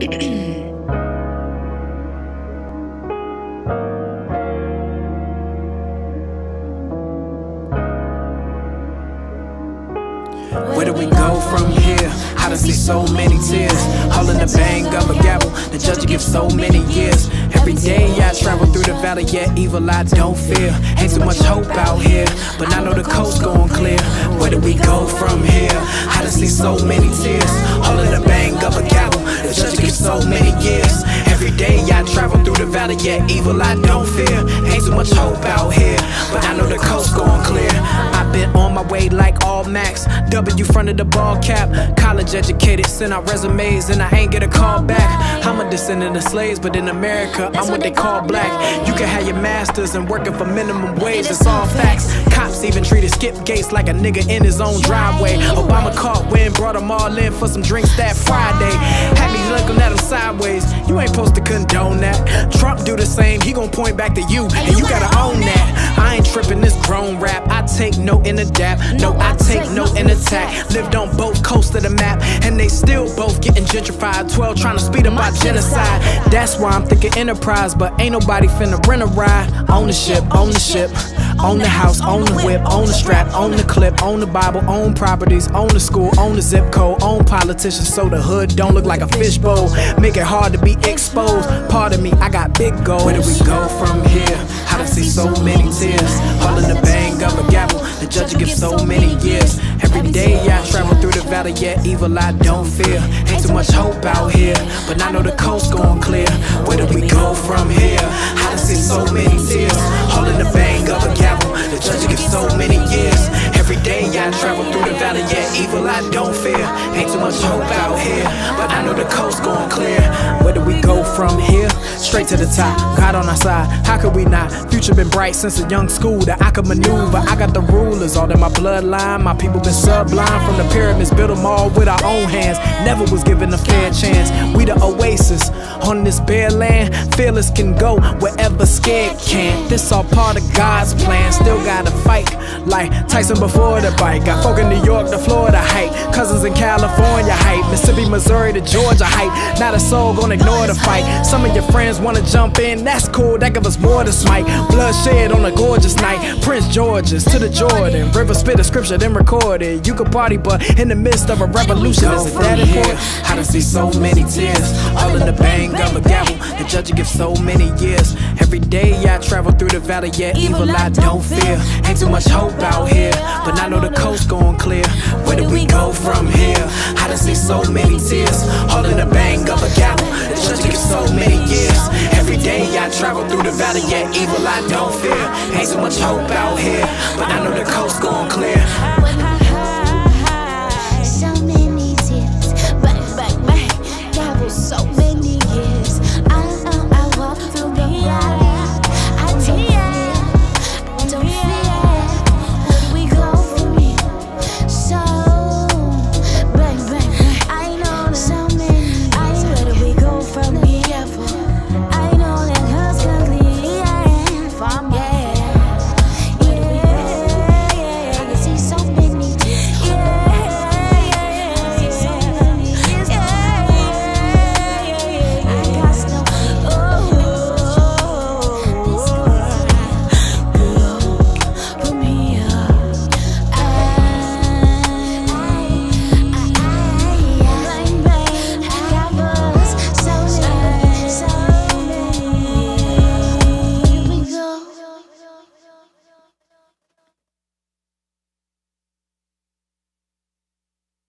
Where do we go from here? I done see so many tears, all in the bang of a gavel. The judge gives so many years. Every day I travel through the valley, yet evil I don't fear. Ain't so much hope out here, but I know the coast going clear. Where do we go from here? I done see so many tears, all in the bang of a gavel. The judge gives so many years. Every day I travel through the valley, yet evil I don't fear. Ain't so much hope out here, but I know the coast going clear. I've been on my way like all max, W front of the ball cap. College educated, send out resumes and I ain't get a call back. I'm a descendant of slaves, but in America I'm what they call black. You can have your masters and working for minimum wage, it's all facts. Cops even treated Skip Gates like a nigga in his own driveway. Obama caught wind, brought them all in for some drinks that Friday. Had me looking at him sideways, you ain't supposed to condone that. Trump do the same, he gon' point back to you and you gotta own that. I ain't tripping this grown rap, I take note and adapt. No, I take note and attack. Lived on both coasts of the map, and they still both getting gentrified. 12 trying to speed up our genocide. That's why I'm thinking enterprise, but ain't nobody finna rent a ride. Ownership, ownership, own the house, own the whip, own the strap, own the clip, own the Bible, own properties, own the school, own the zip code, own politicians, so the hood don't look like a fishbowl. Make it hard to be exposed. Pardon me, I got big goals. Where do we go from here? I done see so many tears, all in the bang of a gavel. The judge gives so many years. Every day I travel through the valley, yet evil I don't fear. Ain't too much hope out here, but I know the coast gon' clear. Where do we go from here? I done seen so many tears, all in the bang of a gavel. The judge gives so many years. Every day I travel through the valley, yet evil I don't fear. Ain't too much hope out here, but I know the coast gon' clear. Where do we go from here? Straight to the top, God on our side, how could we not? Future been bright since a young school that I could maneuver. I got the rulers all in my bloodline, my people been sublime. From the pyramids, built them all with our own hands. Never was given a fair chance. We the oasis on this bare land. Fearless can go wherever scared can. This all part of God's plan. Still gotta fight like Tyson before the bite. Got folk in New York to Florida hype, cousins in California hype, Mississippi, Missouri to Georgia hype. Not a soul gonna ignore the fight. Some of your friends wanna jump in, that's cool, that give us more to smite. Bloodshed on a gorgeous night. Prince George's to the Jordan River, spit a scripture then record it. You could party, but in the midst of a revolution, is it that important? I done see so many tears, all in the bang of a gavel. The judge gives so many years. Every day I travel through the valley, yet evil I don't fear. Ain't too much hope out here, but I know the coast going clear. Where do we go from here? I done see so many tears, all in the bang of a gavel. The judge gives so many years. Every day I travel through the valley, yet evil I don't fear. Ain't so much hope out here, but I know the coast going clear.